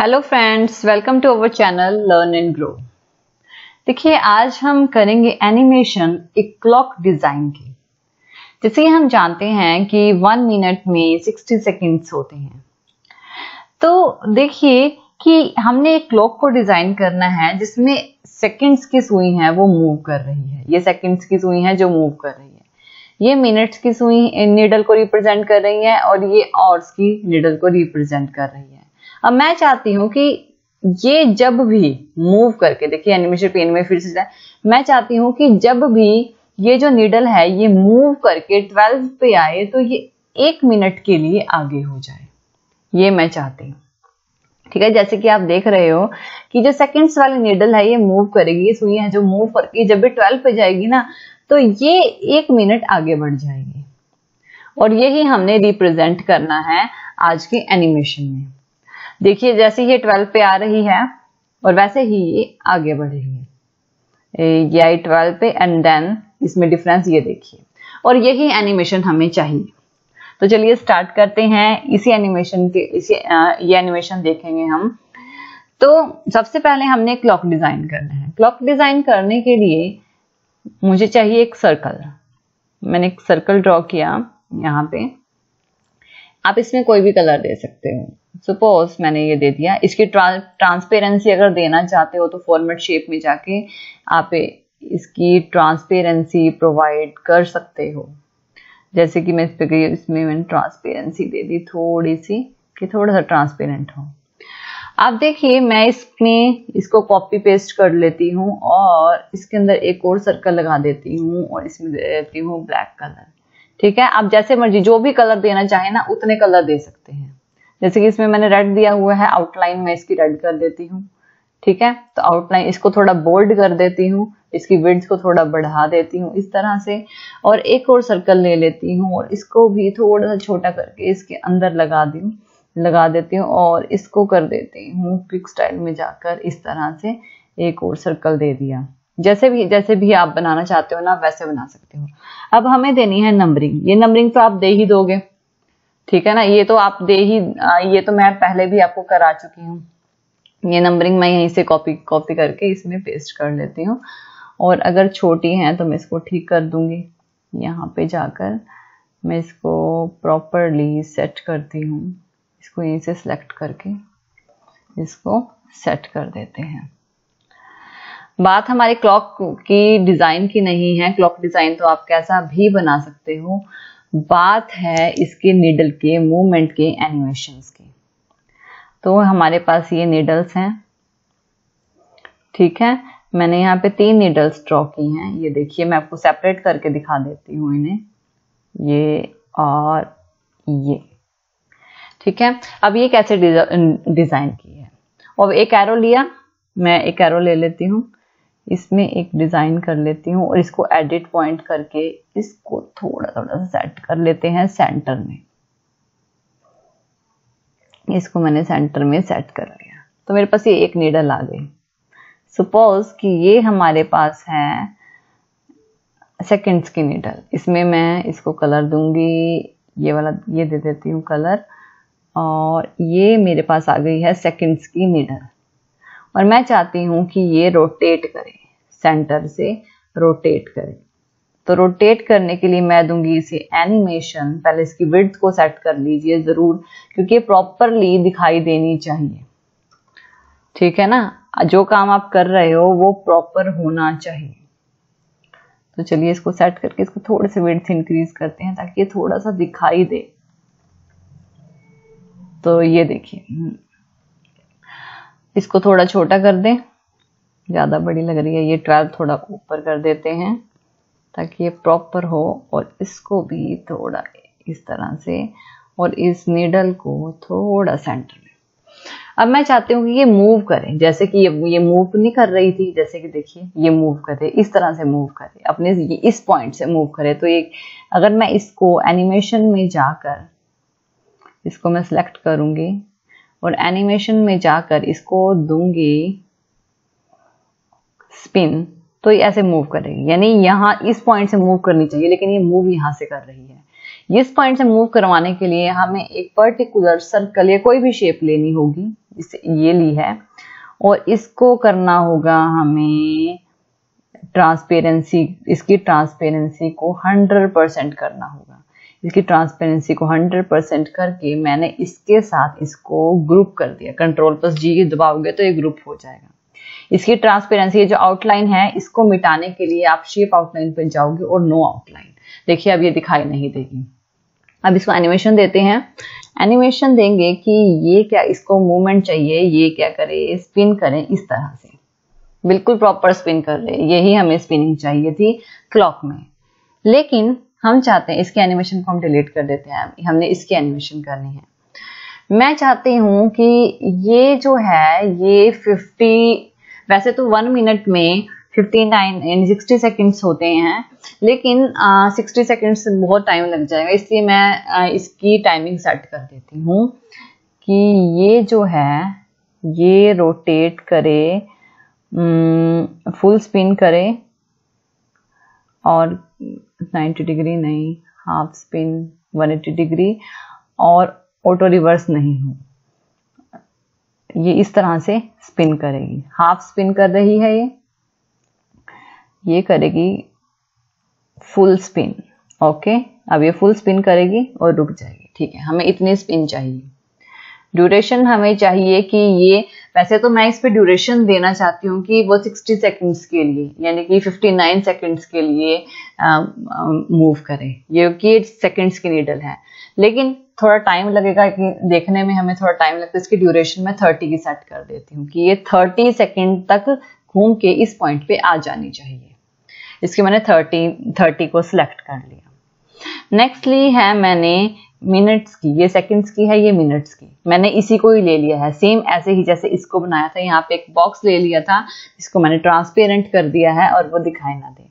Hello friends, welcome to our channel learn and grow. देखिए, आज हम करेंगे एनिमेशन एक क्लॉक डिजाइन की। जैसे हम जानते हैं कि 1 मिनट में 60 सेकंड्स होते हैं, तो देखिए कि हमने एक क्लॉक को डिजाइन करना है जिसमें सेकंड्स की सुई है वो मूव कर रही है। ये सेकंड्स की सुई है जो मूव कर रही है, ये मिनट्स की सुई नीडल को रिप्रेजेंट कर रही है और ये आवर्स की नीडल को रिप्रेजेंट कर रही है। अब मैं चाहती हूँ कि ये जब भी मूव करके, देखिए एनिमेशन पेन में फिर से जाए, मैं चाहती हूँ कि जब भी ये जो नीडल है ये मूव करके 12 पे आए तो ये 1 मिनट के लिए आगे हो जाए, ये मैं चाहती हूँ। ठीक है, जैसे कि आप देख रहे हो कि जो सेकंड्स वाली नीडल है ये मूव करेगी, ये सुई है जो मूव करके जब भी 12 पे जाएगी ना तो ये 1 मिनट आगे बढ़ जाएगी, और यही हमने रिप्रेजेंट करना है आज के एनिमेशन में। देखिए, जैसे ये 12 पे आ रही है और वैसे ही ये आगे बढ़ रही है, ये आई 12 पे एंड देन इसमें डिफरेंस ये देखिए, और यही एनिमेशन हमें चाहिए। तो चलिए स्टार्ट करते हैं इसी एनिमेशन के, ये एनिमेशन देखेंगे हम। तो सबसे पहले हमने क्लॉक डिजाइन करना है। क्लॉक डिजाइन करने के लिए मुझे चाहिए एक सर्कल। मैंने एक सर्कल ड्रॉ किया यहाँ पे, आप इसमें कोई भी कलर दे सकते हो। सपोज मैंने ये दे दिया। इसकी ट्रांसपेरेंसी अगर देना चाहते हो तो फॉर्मेट शेप में जाके आप इसकी ट्रांसपेरेंसी प्रोवाइड कर सकते हो। जैसे कि मैं इस पर, इसमें मैंने ट्रांसपेरेंसी दे दी थोड़ी सी कि थोड़ा सा ट्रांसपेरेंट हो। आप देखिए, मैं इसमें इसको कॉपी पेस्ट कर लेती हूँ और इसके अंदर एक और सर्कल लगा देती हूँ और इसमें दे देती हूँ ब्लैक कलर। ठीक है, आप जैसे मर्जी जो भी कलर देना चाहे ना उतने कलर दे सकते हैं। जैसे कि इसमें मैंने रेड दिया हुआ है, आउटलाइन में इसकी रेड कर देती हूँ। ठीक है, तो आउटलाइन इसको थोड़ा बोल्ड कर देती हूँ, इसकी विड्थ को थोड़ा बढ़ा देती हूँ इस तरह से, और एक और सर्कल ले लेती हूँ और इसको भी थोड़ा सा छोटा करके इसके अंदर लगा देती हूँ, और इसको कर देती हूँ क्विक स्टाइल में जाकर इस तरह से एक और सर्कल दे दिया। जैसे भी आप बनाना चाहते हो ना वैसे बना सकते हो। अब हमें देनी है नंबरिंग। ये नंबरिंग तो आप दे ही दोगे, ठीक है ना, ये तो आप दे ही, ये तो मैं पहले भी आपको करा चुकी हूँ। ये नंबरिंग मैं यहीं से कॉपी करके इसमें पेस्ट कर लेती हूँ, और अगर छोटी है तो मैं इसको ठीक कर दूंगी। यहाँ पे जाकर मैं इसको प्रॉपरली सेट करती हूँ, इसको यहीं से सिलेक्ट करके इसको सेट कर देते हैं। बात हमारे क्लॉक की डिजाइन की नहीं है, क्लॉक डिजाइन तो आप कैसा भी बना सकते हो, बात है इसके नीडल के मूवमेंट के, एनिमेशंस की। तो हमारे पास ये नीडल्स हैं, ठीक है, मैंने यहाँ पे 3 नीडल्स ड्रॉ की हैं। ये देखिए, मैं आपको सेपरेट करके दिखा देती हूँ इन्हें, ये और ये। ठीक है, अब ये कैसे डिजाइन की है। और एक एरो लिया, मैं एक एरो ले लेती हूँ, इसमें एक डिज़ाइन कर लेती हूँ और इसको एडिट पॉइंट करके इसको थोड़ा सेट कर लेते हैं सेंटर में। इसको मैंने सेंटर में सेट कर लिया, तो मेरे पास ये एक नीडल आ गई। सपोज कि ये हमारे पास है सेकंड्स की नीडल। इसमें मैं इसको कलर दूंगी, ये वाला ये दे देती हूँ कलर, और ये मेरे पास आ गई है सेकंड्स की नीडल। और मैं चाहती हूँ कि ये रोटेट करे, सेंटर से रोटेट करे। तो रोटेट करने के लिए मैं दूंगी इसे एनिमेशन। पहले इसकी विड्थ को सेट कर लीजिए जरूर, क्योंकि ये प्रॉपरली दिखाई देनी चाहिए। ठीक है ना, जो काम आप कर रहे हो वो प्रॉपर होना चाहिए। तो चलिए इसको सेट करके इसको थोड़े से विड्थ इंक्रीज करते हैं ताकि ये थोड़ा सा दिखाई दे। तो ये देखिए, इसको थोड़ा छोटा कर दें, ज़्यादा बड़ी लग रही है। ये 12 थोड़ा ऊपर कर देते हैं ताकि ये प्रॉपर हो, और इसको भी थोड़ा इस तरह से, और इस नीडल को थोड़ा सेंटर में। अब मैं चाहती हूँ कि ये मूव करें, जैसे कि ये मूव नहीं कर रही थी। जैसे कि देखिए, ये मूव करे, इस तरह से मूव करे, अपने इस पॉइंट से मूव करे। तो ये अगर मैं इसको एनिमेशन में जाकर इसको मैं सिलेक्ट करूँगी और एनिमेशन में जाकर इसको दूंगी स्पिन, तो ये ऐसे मूव करेगी। यानी यहाँ इस पॉइंट से मूव करनी चाहिए, लेकिन ये मूव यहाँ से कर रही है। इस पॉइंट से मूव करवाने के लिए हमें एक पर्टिकुलर सर्कल या कोई भी शेप लेनी होगी, जिसे ये ली है, और इसको करना होगा हमें ट्रांसपेरेंसी, इसकी ट्रांसपेरेंसी को 100% करना होगा। इसकी ट्रांसपेरेंसी को 100% करके मैंने इसके साथ इसको ग्रुप कर दिया। Ctrl+G दबाओगे तो ये ग्रुप हो जाएगा। इसकी ट्रांसपेरेंसी जो आउटलाइन है इसको मिटाने के लिए आप शेप आउटलाइन पर जाओगे और नो आउटलाइन, देखिए अब ये दिखाई नहीं देगी। अब इसको एनिमेशन देते हैं, एनिमेशन देंगे कि ये क्या, इसको मूवमेंट चाहिए, ये क्या करे, स्पिन करें इस तरह से, बिल्कुल प्रॉपर स्पिन कर रहे, यही हमें स्पिनिंग चाहिए थी क्लॉक में। लेकिन हम चाहते हैं इसके एनिमेशन को हम डिलीट कर देते हैं, हमने इसके एनिमेशन करने हैं। मैं चाहती हूँ कि ये जो है ये 50, वैसे तो 1 मिनट में 60 सेकेंड्स होते हैं, लेकिन 60 सेकेंड्स बहुत टाइम लग जाएगा, इसलिए मैं इसकी टाइमिंग सेट कर देती हूँ कि ये जो है ये रोटेट करे, फुल स्पिन करे और 90 डिग्री नहीं, हाफ स्पिन 180 डिग्री और ऑटो रिवर्स नहीं हो, ये इस तरह से स्पिन करेगी। हाफ स्पिन कर रही है ये करेगी फुल स्पिन, ओके। अब ये फुल स्पिन करेगी और रुक जाएगी, ठीक है, हमें इतनी स्पिन चाहिए। ड्यूरेशन हमें चाहिए कि ये, वैसे तो मैं इस पे ड्यूरेशन देना चाहती हूँ कि वो 60 सेकंड्स के लिए, यानी कि 59 सेकंड्स के लिए मूव करें, ये कि सेकंड्स की नीडल है, लेकिन थोड़ा टाइम लगेगा कि देखने में हमें थोड़ा टाइम लगता है। इसकी ड्यूरेशन मैं 30 की सेट कर देती हूँ कि ये 30 सेकंड तक घूम के इस पॉइंट पे आ जानी चाहिए। इसकी मैंने 30 को सिलेक्ट कर लिया। नेक्स्ट ली है मैंने मिनट्स की, ये सेकंड्स की है, ये मिनट्स की, मैंने इसी को ही ले लिया है, सेम ऐसे ही जैसे इसको बनाया था। यहाँ पे एक बॉक्स ले लिया था, इसको मैंने ट्रांसपेरेंट कर दिया है और वो दिखाई ना दे।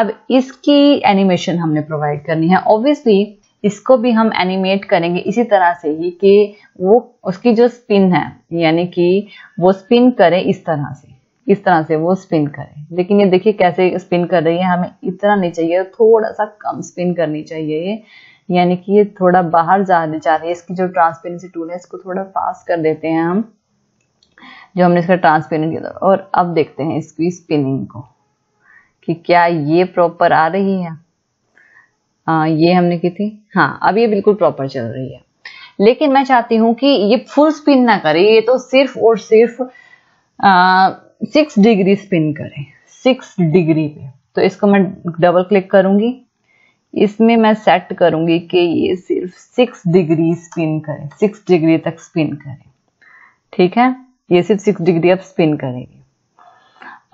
अब इसकी एनिमेशन हमने प्रोवाइड करनी है, ऑब्वियसली इसको भी हम एनिमेट करेंगे इसी तरह से ही कि वो उसकी जो स्पिन है, यानी कि वो स्पिन करे इस तरह से, इस तरह से वो स्पिन करे। लेकिन ये देखिए कैसे स्पिन कर रही है, हमें इतना नहीं चाहिए, थोड़ा सा कम स्पिन करनी चाहिए ये, यानी कि ये थोड़ा बाहर जाने जा रही है। इसकी जो ट्रांसपेरेंसी टूल है इसको थोड़ा फास्ट कर देते हैं हम, जो हमने इसका ट्रांसपेरेंट किया था, और अब देखते हैं इसकी स्पिनिंग को कि क्या ये प्रॉपर आ रही है। ये हमने की थी, हाँ, अब ये बिल्कुल प्रॉपर चल रही है। लेकिन मैं चाहती हूँ कि ये फुल स्पिन ना करे, ये तो सिर्फ और सिर्फ 6 डिग्री स्पिन करे, 6 डिग्री पे। तो इसको मैं डबल क्लिक करूंगी, इसमें मैं सेट करूंगी कि ये सिर्फ 6 डिग्री स्पिन करे, 6 डिग्री तक स्पिन करे, ठीक है, ये सिर्फ 6 डिग्री अब स्पिन करेगी,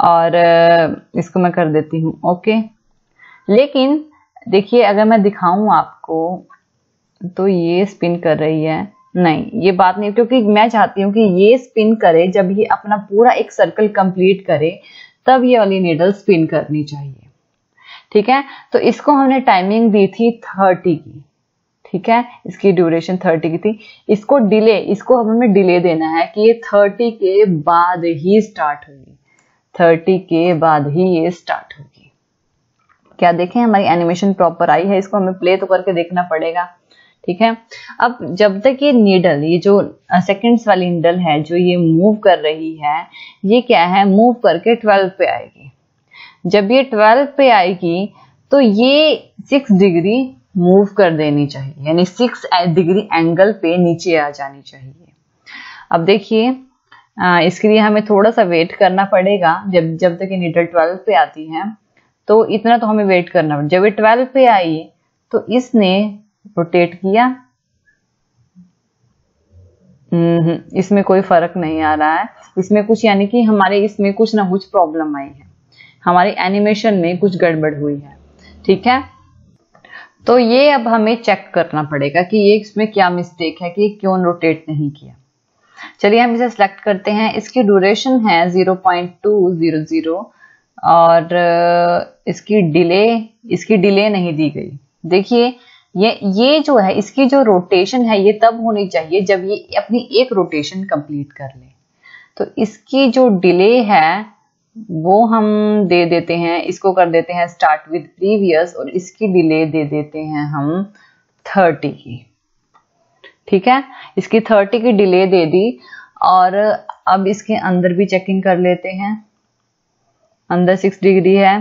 और इसको मैं कर देती हूँ ओके। लेकिन देखिए अगर मैं दिखाऊं आपको तो ये स्पिन कर रही है, नहीं ये बात नहीं, क्योंकि मैं चाहती हूँ कि ये स्पिन करे, जब ये अपना पूरा एक सर्कल कंप्लीट करे तब ये वाली नीडल स्पिन करनी चाहिए, ठीक है। तो इसको हमने टाइमिंग दी थी 30 की, ठीक है, इसकी ड्यूरेशन 30 की थी। इसको डिले, इसको हमें डिले देना है कि ये 30 के बाद ही स्टार्ट होगी, 30 के बाद ही ये स्टार्ट होगी। क्या देखें हमारी एनिमेशन प्रॉपर आई है, इसको हमें प्ले तो करके देखना पड़ेगा, ठीक है। अब जब तक ये नीडल, ये जो सेकंड्स वाली नीडल है जो ये मूव कर रही है, ये क्या है, मूव करके 12 पे आएगी। जब ये 12 पे आएगी तो ये 6 डिग्री मूव कर देनी चाहिए, यानी 6 डिग्री एंगल पे नीचे आ जानी चाहिए। अब देखिए इसके लिए हमें थोड़ा सा वेट करना पड़ेगा, जब तक ये नीडल 12 पे आती है, तो इतना तो हमें वेट करना पड़ेगा। जब ये 12 पे आई तो इसने रोटेट किया, इसमें कोई फर्क नहीं आ रहा है, इसमें कुछ, यानी कि हमारे इसमें कुछ ना कुछ प्रॉब्लम आई है, हमारे एनिमेशन में कुछ गड़बड़ हुई है, ठीक है। तो ये अब हमें चेक करना पड़ेगा कि ये इसमें क्या मिस्टेक है, कि क्यों रोटेट नहीं किया। चलिए हम इसे सिलेक्ट करते हैं, इसकी ड्यूरेशन है 0.200 और इसकी डिले नहीं दी गई। देखिए ये जो है इसकी जो रोटेशन है ये तब होनी चाहिए जब ये अपनी एक रोटेशन कंप्लीट कर ले। तो इसकी जो डिले है वो हम दे देते हैं, इसको कर देते हैं स्टार्ट विद प्रीवियस, और इसकी डिले दे देते हैं हम 30 की, ठीक है, इसकी 30 की डिले दे दी। और अब इसके अंदर भी चेकिंग कर लेते हैं, अंदर 6 डिग्री है,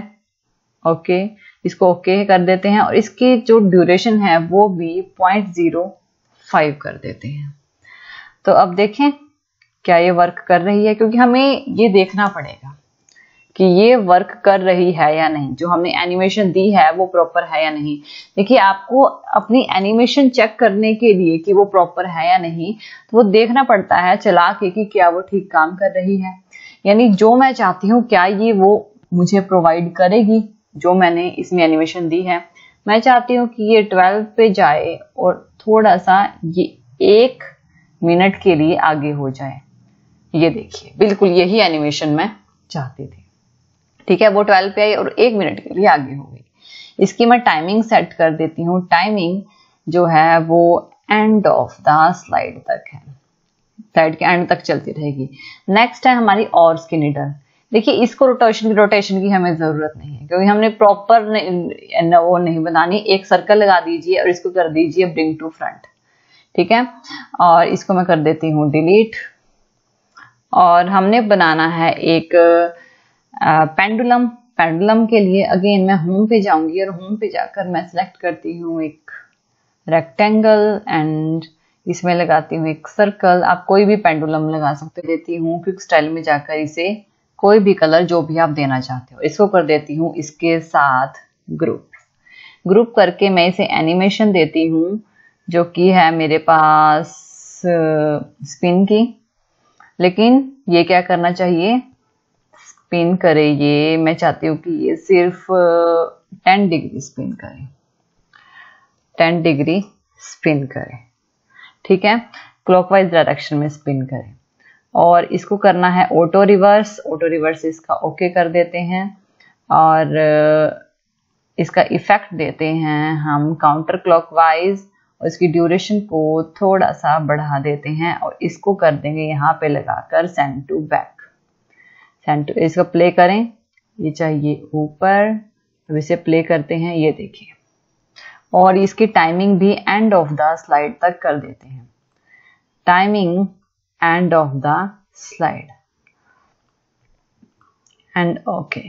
ओके, इसको ओके कर देते हैं और इसकी जो ड्यूरेशन है वो भी 0.05 कर देते हैं। तो अब देखें क्या ये वर्क कर रही है, क्योंकि हमें ये देखना पड़ेगा कि ये वर्क कर रही है या नहीं, जो हमने एनिमेशन दी है वो प्रॉपर है या नहीं। देखिए आपको अपनी एनिमेशन चेक करने के लिए कि वो प्रॉपर है या नहीं, तो वो देखना पड़ता है चला के कि क्या वो ठीक काम कर रही है, यानी जो मैं चाहती हूँ क्या ये वो मुझे प्रोवाइड करेगी। जो मैंने इसमें एनिमेशन दी है, मैं चाहती हूँ कि ये 12 पे जाए और थोड़ा सा ये 1 मिनट के लिए आगे हो जाए। ये देखिए बिल्कुल यही एनिमेशन मैं चाहती थी, ठीक है, वो 12 पे आई और 1 मिनट के लिए आगे हो गई। इसकी मैं टाइमिंग सेट कर देती हूँ, टाइमिंग जो है वो एंड ऑफ द स्लाइड तक है, स्लाइड के एंड तक चलती रहेगी। नेक्स्ट है हमारी ऑर्स की निडल। देखिए इसको रोटेशन की हमें जरूरत नहीं है, क्योंकि हमने प्रॉपर वो नहीं बनानी। एक सर्कल लगा दीजिए और इसको कर दीजिए ब्रिंग टू फ्रंट, ठीक है, और इसको मैं कर देती हूँ डिलीट। और हमने बनाना है एक पेंडुलम। पेंडुलम के लिए अगेन मैं होम पे जाऊंगी और होम पे जाकर मैं सिलेक्ट करती हूँ एक रेक्टेंगल एंड इसमें लगाती हूँ एक सर्कल। आप कोई भी पेंडुलम लगा सकते, देती हूँ क्विक स्टाइल में जाकर इसे कोई भी कलर जो भी आप देना चाहते हो, इसको कर देती हूँ इसके साथ ग्रुप करके मैं इसे एनिमेशन देती हूँ जो कि है मेरे पास स्पिन की। लेकिन ये क्या करना चाहिए, स्पिन करे ये, मैं चाहती हूँ कि ये सिर्फ 10 डिग्री स्पिन करे, 10 डिग्री स्पिन करे, ठीक है, क्लॉकवाइज डायरेक्शन में स्पिन करे। और इसको करना है ऑटो रिवर्स, इसका ओके कर देते हैं। और इसका इफेक्ट देते हैं हम काउंटर क्लॉकवाइज और इसकी ड्यूरेशन को थोड़ा सा बढ़ा देते हैं और इसको कर देंगे यहाँ पे लगाकर send to back, send to. इसका प्ले करें, ये चाहिए ऊपर, अब इसे प्ले करते हैं, ये देखिए। और इसकी टाइमिंग भी एंड ऑफ द स्लाइड तक कर देते हैं, timing end of the slide and okay,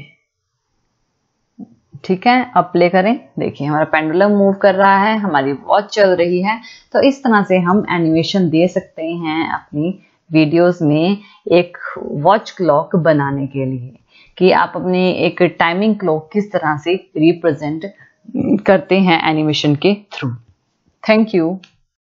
ठीक है। अब प्ले करें, देखिए हमारा पेंडुलम मूव कर रहा है, हमारी वॉच चल रही है। तो इस तरह से हम एनिमेशन दे सकते हैं अपनी वीडियोस में एक वॉच क्लॉक बनाने के लिए, कि आप अपने एक टाइमिंग क्लॉक किस तरह से रिप्रेजेंट करते हैं एनिमेशन के थ्रू। Thank you.